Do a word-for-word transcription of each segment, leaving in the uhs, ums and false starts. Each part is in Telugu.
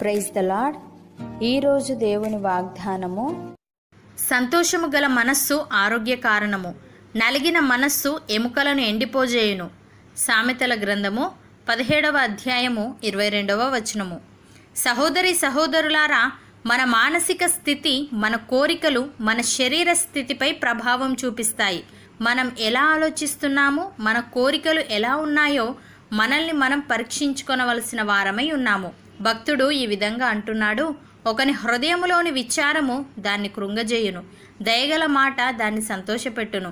Praise the lord. ఈరోజు దేవుని వాగ్దానము సంతోషము గల మనస్సు ఆరోగ్య కారణము, నలిగిన మనస్సు ఎముకలను ఎండిపోజేయును. సామెతల గ్రంథము పదిహేడవ అధ్యాయము ఇరవై రెండవ వచనము. సహోదరి సహోదరులారా, మన మానసిక స్థితి, మన కోరికలు మన శరీర స్థితిపై ప్రభావం చూపిస్తాయి. మనం ఎలా ఆలోచిస్తున్నాము, మన కోరికలు ఎలా ఉన్నాయో మనల్ని మనం పరీక్షించుకొనవలసిన వారమై ఉన్నాము. భక్తుడు ఈ విధంగా అంటున్నాడు, ఒకని హృదయములోని విచారము దాన్ని కృంగజేయును, దయగల మాట దాన్ని సంతోషపెట్టును.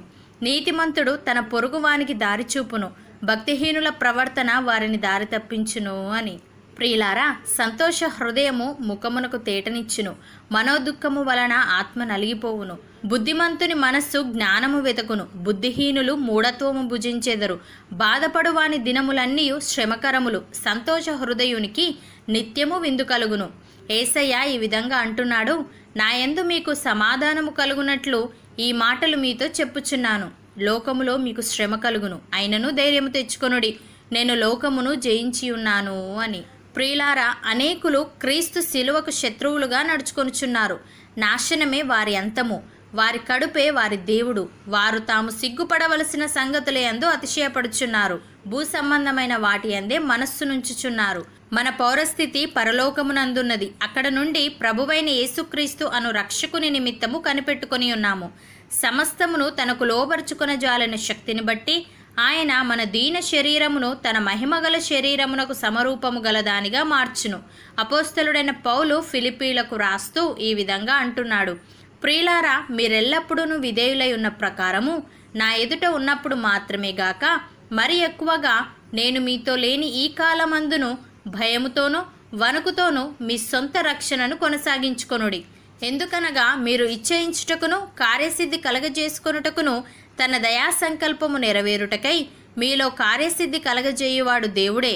నీతిమంతుడు తన పొరుగువానికి దారి చూపును, భక్తిహీనుల ప్రవర్తన వారిని దారి తప్పించును అని. ప్రియులారా, సంతోష హృదయము ముఖమునకు తేటనిచ్చును, మనోదుఖము వలన ఆత్మ నలిగిపోవును. బుద్ధిమంతుని మనస్సు జ్ఞానము వెతకును, బుద్ధిహీనులు మూఢత్వము భుజించెదరు. బాధపడువాని దినములన్నీ శ్రమకరములు, సంతోష హృదయునికి నిత్యము విందు కలుగును. యేసయ్య ఈ విధంగా అంటున్నాడు, నాయందు మీకు సమాధానము కలుగునట్లు ఈ మాటలు మీతో చెప్పుచున్నాను. లోకములో మీకు శ్రమ కలుగును, అయినను ధైర్యము తెచ్చుకొనుడి, నేను లోకమును జయించి ఉన్నాను అని. ప్రియులారా, అనేకులు క్రీస్తు శిలువకు శత్రువులుగా నడుచుకొనుచున్నారు. నాశనమే వారి అంతము, వారి కడుపే వారి దేవుడు. వారు తాము సిగ్గుపడవలసిన సంగతుల యందు అతిశయపడుచున్నారు, భూ సంబంధమైన వాటి యందే మనస్సు నుంచుచున్నారు. మన పౌరస్థితి పరలోకమునందున్నది, అక్కడ నుండి ప్రభువైన యేసుక్రీస్తు అను రక్షకుని నిమిత్తము కనిపెట్టుకొని ఉన్నాము. సమస్తమును తనకు లోబర్చుకొన జాలిన శక్తిని బట్టి ఆయన మన దీన శరీరమును తన మహిమగల శరీరమునకు సమరూపము గలదానిగా మార్చును. అపోస్తలుడైన పౌలు ఫిలిప్పీలకు రాస్తూ ఈ విధంగా అంటున్నాడు, ప్రియులారా, మీరెల్లప్పుడూ విధేయులై ఉన్న ప్రకారము నా ఎదుట ఉన్నప్పుడు మాత్రమే గాక మరి ఎక్కువగా నేను మీతో లేని ఈ కాలమందును భయముతోనూ వణుకుతోనూ మీ సొంత రక్షణను కొనసాగించుకొనుడి. ఎందుకనగా మీరు ఇచ్ఛయించుటకును కార్యసిద్ధి కలగజేసుకొనుటకును తన దయా సంకల్పము నెరవేరుటకై మీలో కార్యసిద్ధి కలగజేయువాడు దేవుడే.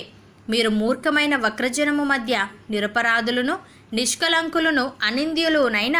మీరు మూర్ఖమైన వక్రజనము మధ్య నిరపరాధులను నిష్కలంకులను అనింద్యులునైన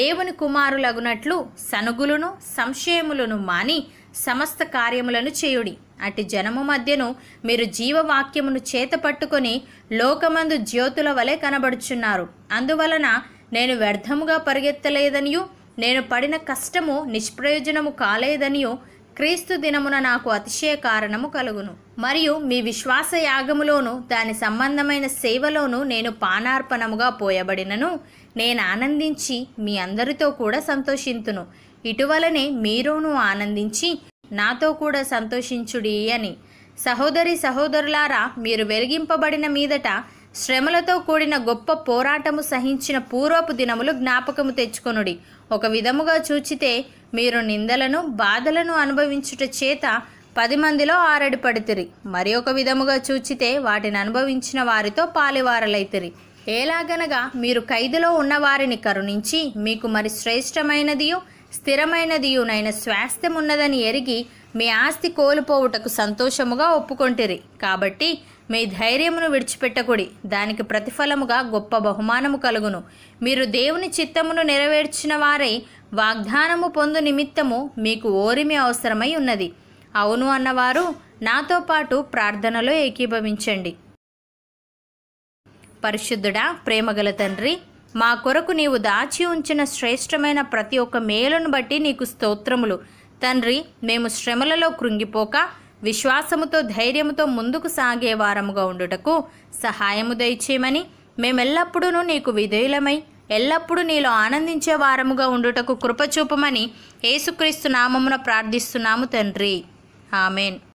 దేవుని కుమారులగునట్లు సనుగులను సంశయములను మాని సమస్త కార్యములను చేయుడి. అటు జనము మధ్యను మీరు జీవవాక్యమును చేత పట్టుకొని లోకమందు జ్యోతుల వలె కనబడుచున్నారు. అందువలన నేను వ్యర్థముగా పరిగెత్తలేదనియు నేను పడిన కష్టము నిష్ప్రయోజనము కాలేదనియు క్రీస్తు దినమున నాకు అతిశయ కారణము కలుగును. మరియు మీ విశ్వాస యాగములోను దాని సంబంధమైన సేవలోను నేను పానార్పణముగా పోయబడినను నేను ఆనందించి మీ అందరితో కూడా సంతోషింతును. ఇటువలనే మీరును ఆనందించి నాతో కూడా సంతోషించుడి అని. సహోదరి సహోదరులారా, మీరు వెలిగింపబడిన మీదట శ్రమలతో కూడిన గొప్ప పోరాటము సహించిన పూర్వపు దినములు జ్ఞాపకము తెచ్చుకొనుడి. ఒక విధముగా చూచితే మీరు నిందలను బాధలను అనుభవించుట చేత పది మందిలో ఆరడి పడితిరి, మరి ఒక విధముగా చూచితే వాటిని అనుభవించిన వారితో పాలివారలైతిరి. ఎలాగనగా మీరు ఖైదులో ఉన్న వారిని కరుణించి మీకు మరి శ్రేష్టమైనదియు స్థిరమైనదియునైన స్వాస్థ్యమున్నదని ఎరిగి మీ ఆస్తి కోల్పోవుటకు సంతోషముగా ఒప్పుకొంటిరి. కాబట్టి మీ ధైర్యమును విడిచిపెట్టకుడి, దానికి ప్రతిఫలముగా గొప్ప బహుమానము కలుగును. మీరు దేవుని చిత్తమును నెరవేర్చిన వారై వాగ్దానము పొందు నిమిత్తము మీకు ఓరిమి అవసరమై ఉన్నది. అవును అన్నవారు నాతో పాటు ప్రార్థనలో ఏకీభవించండి. పరిశుద్ధుడా, ప్రేమగల తండ్రి, మా కొరకు నీవు దాచి ఉంచిన శ్రేష్టమైన ప్రతి ఒక్క మేలును బట్టి నీకు స్తోత్రములు తండ్రి. మేము శ్రమలలో కృంగిపోక విశ్వాసముతో ధైర్యముతో ముందుకు సాగే వారముగా ఉండుటకు సహాయము దయచేయమని, మేమెల్లప్పుడూ నీకు విధేయులమై ఎల్లప్పుడూ నీలో ఆనందించే వారముగా ఉండుటకు కృప చూపమని యేసుక్రీస్తు నామమున ప్రార్థిస్తున్నాము తండ్రి. ఆమెన్.